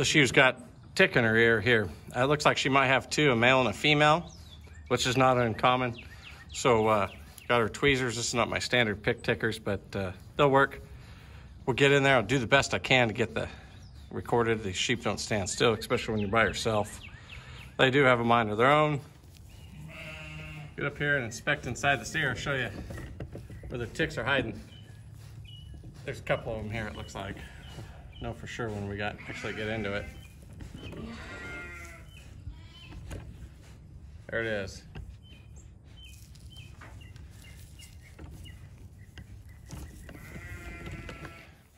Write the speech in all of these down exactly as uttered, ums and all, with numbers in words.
The shoe's got a tick in her ear here. It looks like she might have two, a male and a female, which is not uncommon. So uh, got her tweezers. This is not my standard pick tickers, but uh, they'll work. We'll get in there. I'll do the best I can to get the recorded. These sheep don't stand still, especially when you're by yourself. They do have a mind of their own. Get up here and inspect inside the steer. I'll show you where the ticks are hiding. There's a couple of them here, it looks like. Know for sure when we got actually get into it. There it is.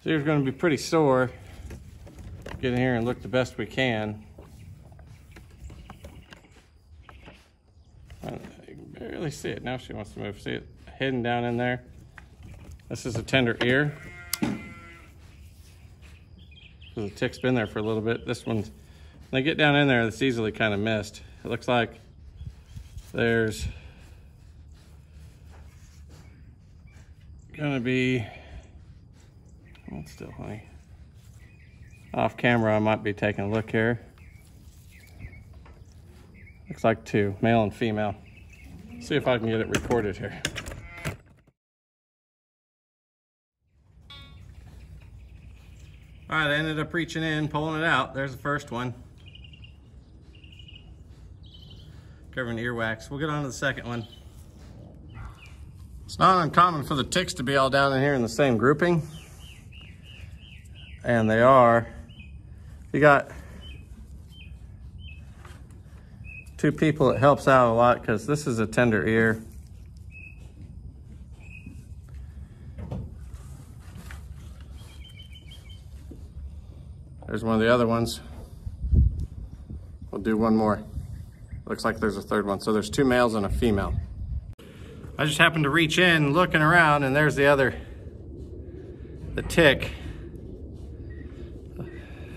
Steer's going to be pretty sore. Get in here and look the best we can. I can barely see it. Now she wants to move. See it hidden down in there. This is a tender ear. So the tick's been there for a little bit. This one's, when they get down in there, it's easily kind of missed. It looks like there's going to be. Hold still, honey. Off camera, I might be taking a look here. Looks like two, male and female. See if I can get it recorded here. All right, I ended up reaching in, pulling it out. There's the first one. Covering earwax. We'll get on to the second one. It's not uncommon for the ticks to be all down in here in the same grouping. And they are. You got two people, it helps out a lot because this is a tender ear. There's one of the other ones. We'll do one more. Looks like there's a third one. So there's two males and a female. I just happened to reach in, looking around, and there's the other, the tick.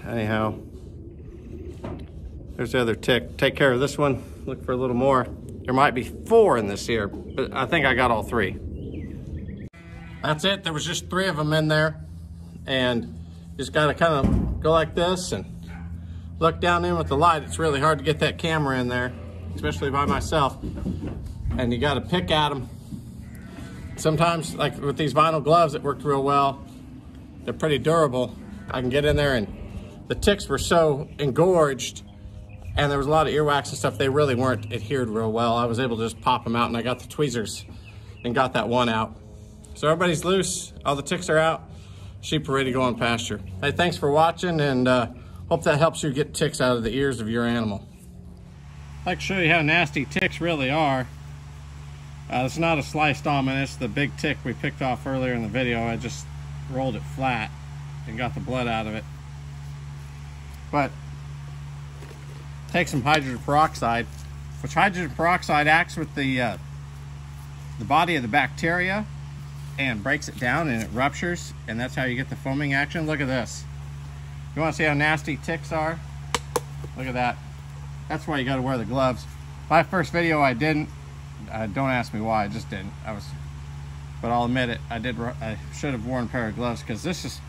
Anyhow, there's the other tick. Take care of this one. Look for a little more. There might be four in this here, but I think I got all three. That's it. There was just three of them in there. And just got to kind of go like this and look down in with the light. It's really hard to get that camera in there, especially by myself. And you got to pick at them. Sometimes, like with these vinyl gloves, it worked real well. They're pretty durable. I can get in there and the ticks were so engorged and there was a lot of earwax and stuff, they really weren't adhered real well. I was able to just pop them out and I got the tweezers and got that one out. So everybody's loose, all the ticks are out, sheep are ready to go on pasture. Hey, thanks for watching and uh, hope that helps you get ticks out of the ears of your animal. I'd like to show you how nasty ticks really are. Uh, it's not a sliced almond, it's the big tick we picked off earlier in the video. I just rolled it flat and got the blood out of it. But take some hydrogen peroxide, which hydrogen peroxide acts with the uh, the body of the bacteria and breaks it down and it ruptures, and that's how you get the foaming action. Look at this. You want to see how nasty ticks are? Look at that. That's why you got to wear the gloves. My first video I didn't. Uh, don't ask me why. I just didn't. I was, but I'll admit it. I did. I should have worn a pair of gloves because this is.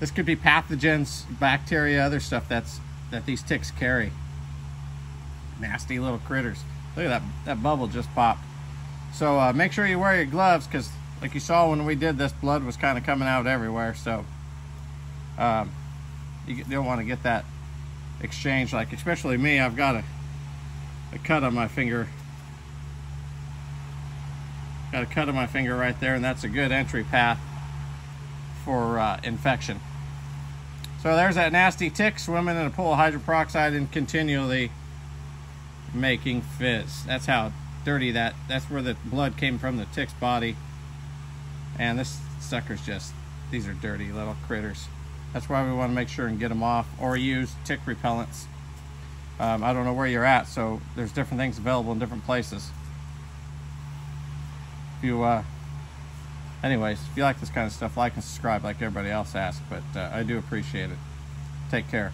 This could be pathogens, bacteria, other stuff that's that these ticks carry. Nasty little critters. Look at that, that bubble just popped. So uh, make sure you wear your gloves because like you saw when we did this, blood was kind of coming out everywhere. So um, you don't want to get that exchange. Like especially me, I've got a, a cut on my finger. Got a cut on my finger right there, and that's a good entry path for uh, infection. So there's that nasty tick swimming in a pool of hydrogen peroxide and continually making fizz. That's how dirty that, that's where the blood came from the tick's body. And this sucker's just, these are dirty little critters. That's why we want to make sure and get them off or use tick repellents. Um, I don't know where you're at, so there's different things available in different places. If you, uh, anyways, if you like this kind of stuff, like and subscribe like everybody else asks, but uh, I do appreciate it. Take care.